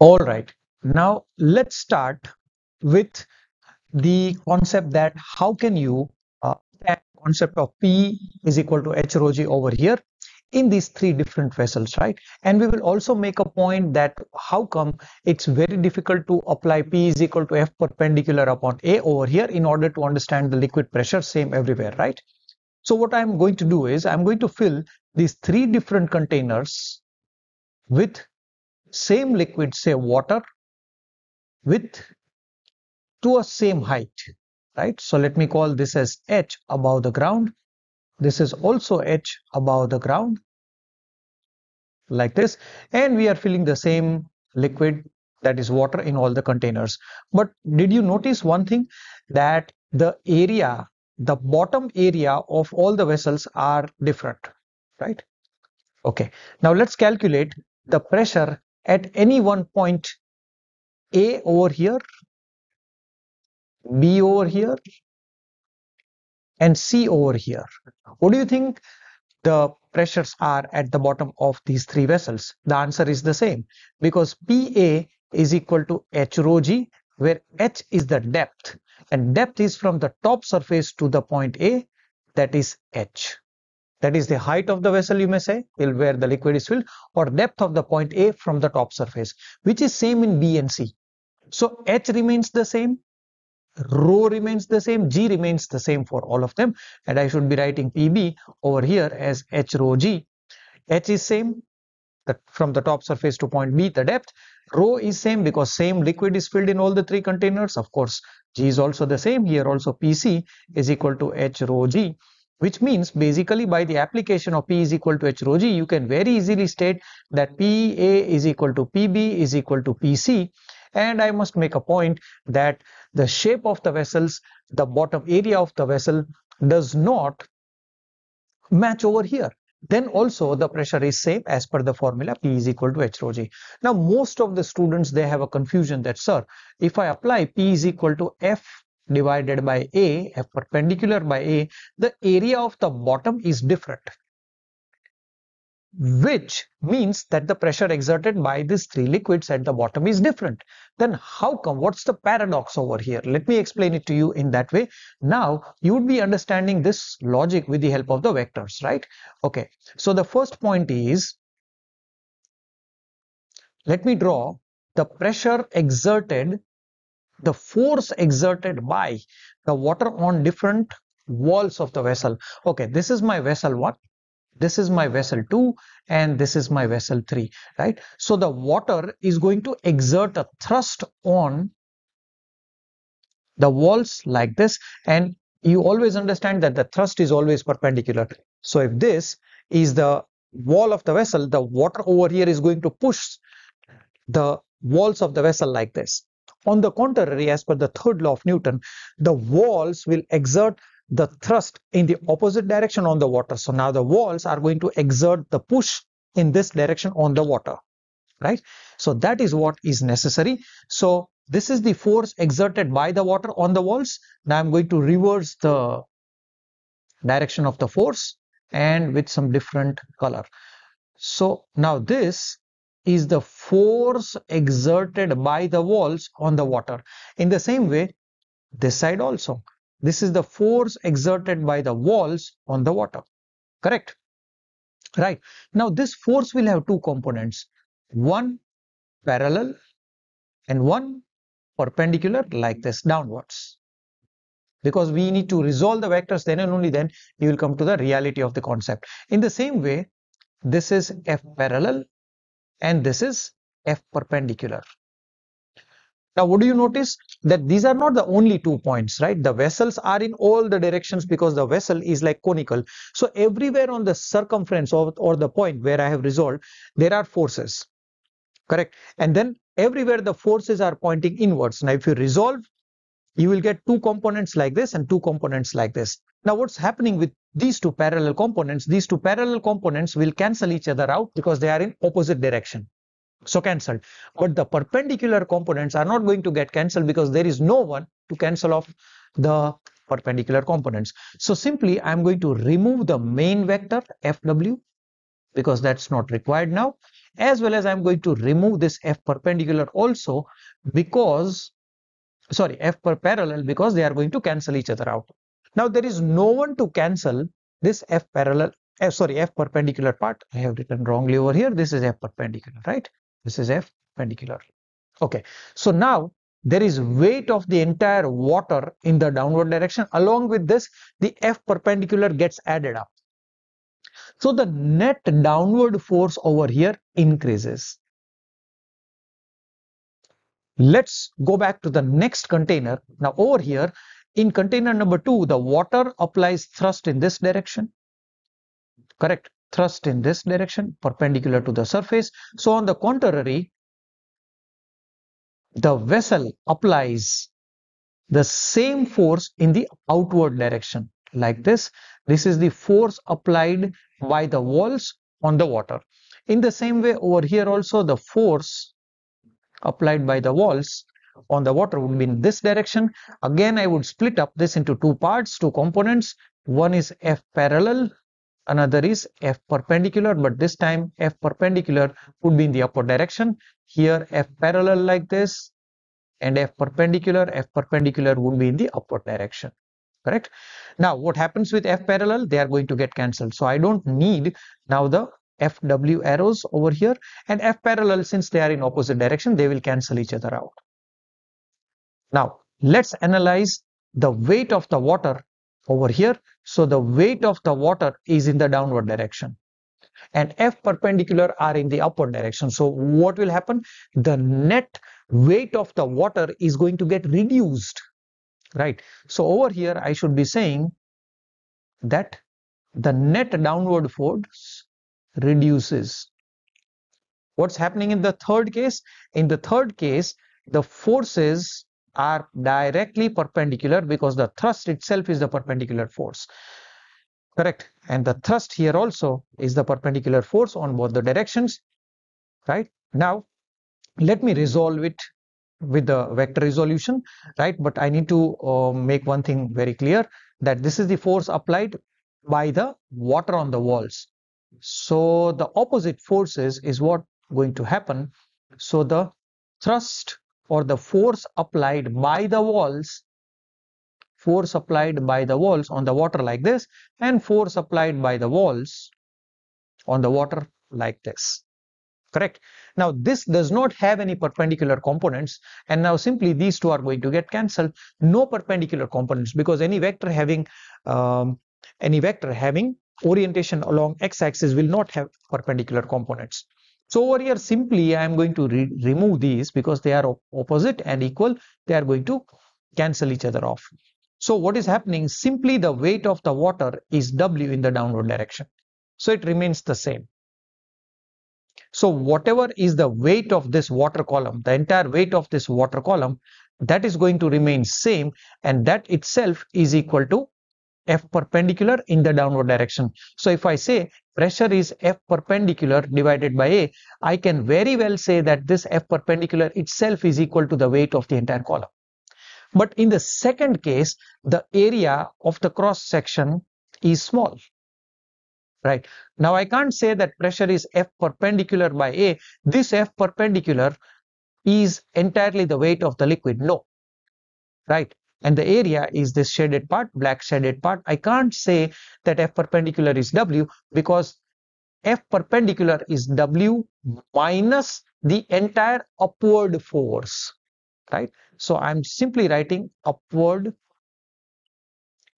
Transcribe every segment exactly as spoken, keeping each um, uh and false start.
All right, now let's start with the concept that how can you uh, that concept of P is equal to H rho G over here in these three different vessels, right? And we will also make a point that how come it's very difficult to apply P is equal to F perpendicular upon A over here in order to understand the liquid pressure, same everywhere, right? So what I'm going to do is I'm going to fill these three different containers with same liquid, say water, with to a same height, right? So let me call this as H above the ground. This is also H above the ground, like this, and we are filling the same liquid, that is water, in all the containers. But did you notice one thing, that the area, the bottom area of all the vessels are different, right? Okay, now let's calculate the pressure at any one point, A over here, B over here, and C over here. What do you think the pressures are at the bottom of these three vessels? The answer is the same, because P A is equal to H rho G, where H is the depth, and depth is from the top surface to the point A, that is H. That is the height of the vessel, you may say, where the liquid is filled, or depth of the point A from the top surface, which is same in B and C. So H remains the same, rho remains the same, G remains the same for all of them, and I should be writing P B over here as H rho G. H is same, that from the top surface to point B, the depth. Rho is same because same liquid is filled in all the three containers. Of course, G is also the same here. Also P C is equal to H rho G, which means basically by the application of P is equal to H rho G, you can very easily state that P A is equal to P B is equal to P C. And I must make a point that the shape of the vessels, the bottom area of the vessel, does not match over here. Then also the pressure is same as per the formula P is equal to H rho G. Now most of the students, they have a confusion that, sir, if I apply P is equal to F divided by A, F perpendicular by A, the area of the bottom is different, which means that the pressure exerted by these three liquids at the bottom is different. Then how come? What's the paradox over here? Let me explain it to you in that way. Now you would be understanding this logic with the help of the vectors, right? Okay, so the first point is, let me draw the pressure exerted, the force exerted by the water on different walls of the vessel. Okay, this is my vessel one, this is my vessel two, and this is my vessel three, right? So the water is going to exert a thrust on the walls like this, and you always understand that the thrust is always perpendicular. So if this is the wall of the vessel, the water over here is going to push the walls of the vessel like this. On the contrary, as per the third law of Newton, the walls will exert the thrust in the opposite direction on the water. So now the walls are going to exert the push in this direction on the water, right? So that is what is necessary. So this is the force exerted by the water on the walls. Now I'm going to reverse the direction of the force and with some different color. So now this is the force exerted by the walls on the water. In the same way, this side also, this is the force exerted by the walls on the water, correct? Right, now this force will have two components, one parallel and one perpendicular like this downwards, because we need to resolve the vectors, then and only then you will come to the reality of the concept. In the same way, this is F parallel and this is F perpendicular. Now what do you notice? That these are not the only two points, right? The vessels are in all the directions because the vessel is like conical. So everywhere on the circumference of, or the point where I have resolved, there are forces, correct? And then everywhere the forces are pointing inwards. Now if you resolve, you will get two components like this and two components like this. Now what's happening with these two parallel components? These two parallel components will cancel each other out because they are in opposite direction. So cancelled. But the perpendicular components are not going to get cancelled because there is no one to cancel off the perpendicular components. So simply I'm going to remove the main vector F W because that's not required now, as well as I'm going to remove this F perpendicular also, because sorry F per parallel, because they are going to cancel each other out. Now there is no one to cancel this F parallel, uh, sorry F perpendicular part. I have written wrongly over here. This is F perpendicular, right? This is F perpendicular. Okay, so now there is weight of the entire water in the downward direction. Along with this, the F perpendicular gets added up. So the net downward force over here increases. Let's go back to the next container. Now over here in container number two, the water applies thrust in this direction, correct? Thrust in this direction, perpendicular to the surface. So on the contrary, the vessel applies the same force in the outward direction, like this. This is the force applied by the walls on the water. In the same way, over here also, the force applied by the walls on the water would be in this direction. Again, I would split up this into two parts, two components. One is F parallel, another is F perpendicular, but this time F perpendicular would be in the upward direction. Here F parallel like this, and F perpendicular, F perpendicular would be in the upward direction, correct? Now what happens with F parallel? They are going to get cancelled. So I don't need now the F W arrows over here, and F parallel, since they are in opposite direction, they will cancel each other out. Now let's analyze the weight of the water over here. So the weight of the water is in the downward direction, and F perpendicular are in the upward direction. So what will happen? The net weight of the water is going to get reduced, right? So over here I should be saying that the net downward force reduces. What's happening in the third case? In the third case, the forces are directly perpendicular, because the thrust itself is the perpendicular force, correct? And the thrust here also is the perpendicular force on both the directions, right? Now let me resolve it with the vector resolution, right? But I need to uh, make one thing very clear, that this is the force applied by the water on the walls. So the opposite forces is what going to happen. So the thrust, or the force applied by the walls, force applied by the walls on the water like this, and force applied by the walls on the water like this, correct? Now this does not have any perpendicular components, and now simply these two are going to get cancelled. No perpendicular components, because any vector having um, any vector having orientation along x-axis will not have perpendicular components. So over here simply I am going to re remove these, because they are op opposite and equal. They are going to cancel each other off. So what is happening? Simply the weight of the water is W in the downward direction. So it remains the same. So whatever is the weight of this water column, the entire weight of this water column, that is going to remain same, and that itself is equal to F perpendicular in the downward direction. So if I say pressure is F perpendicular divided by A, I can very well say that this F perpendicular itself is equal to the weight of the entire column. But in the second case, the area of the cross section is small, right? Now I can't say that pressure is F perpendicular by A. This F perpendicular is entirely the weight of the liquid. No, right? And the area is this shaded part, black shaded part. I can't say that F perpendicular is W, because F perpendicular is W minus the entire upward force, right? So I'm simply writing upward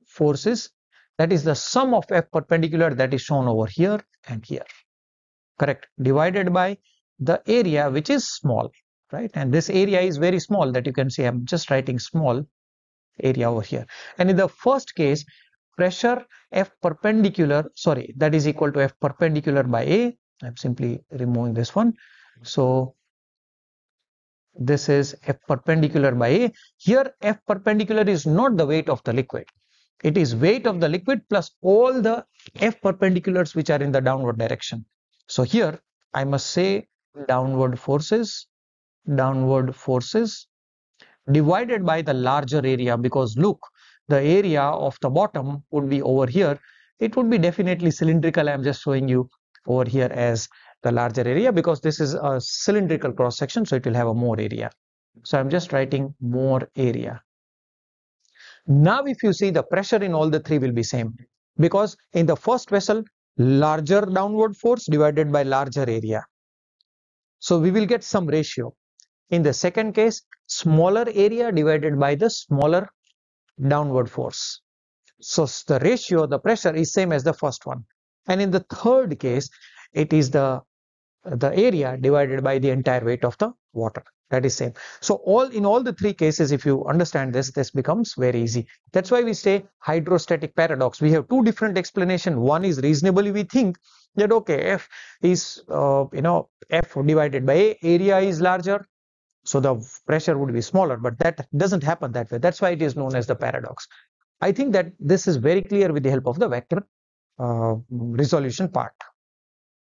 forces, that is the sum of F perpendicular that is shown over here and here, correct? Divided by the area, which is small, right? And this area is very small, that you can see I'm just writing small area over here. And in the first case, pressure F perpendicular, sorry, that is equal to F perpendicular by A. I'm simply removing this one. So this is F perpendicular by A. Here F perpendicular is not the weight of the liquid. It is weight of the liquid plus all the F perpendiculars which are in the downward direction. So here I must say downward forces, downward forces divided by the larger area, because look, the area of the bottom would be over here. It would be definitely cylindrical. I am just showing you over here as the larger area, because this is a cylindrical cross section, so it will have a more area. So I'm just writing more area. Now if you see, the pressure in all the three will be same, because in the first vessel, larger downward force divided by larger area. So we will get some ratio. In the second case, smaller area divided by the smaller downward force. So the ratio, the pressure is same as the first one. And in the third case, it is the, the area divided by the entire weight of the water. That is same. So all in all the three cases, if you understand this, this becomes very easy. That's why we say hydrostatic paradox. We have two different explanations. One is reasonably we think that okay, F is uh, you know F divided by A, area is larger, so the pressure would be smaller. But that doesn't happen that way. That's why it is known as the paradox. I think that this is very clear with the help of the vector uh, resolution part.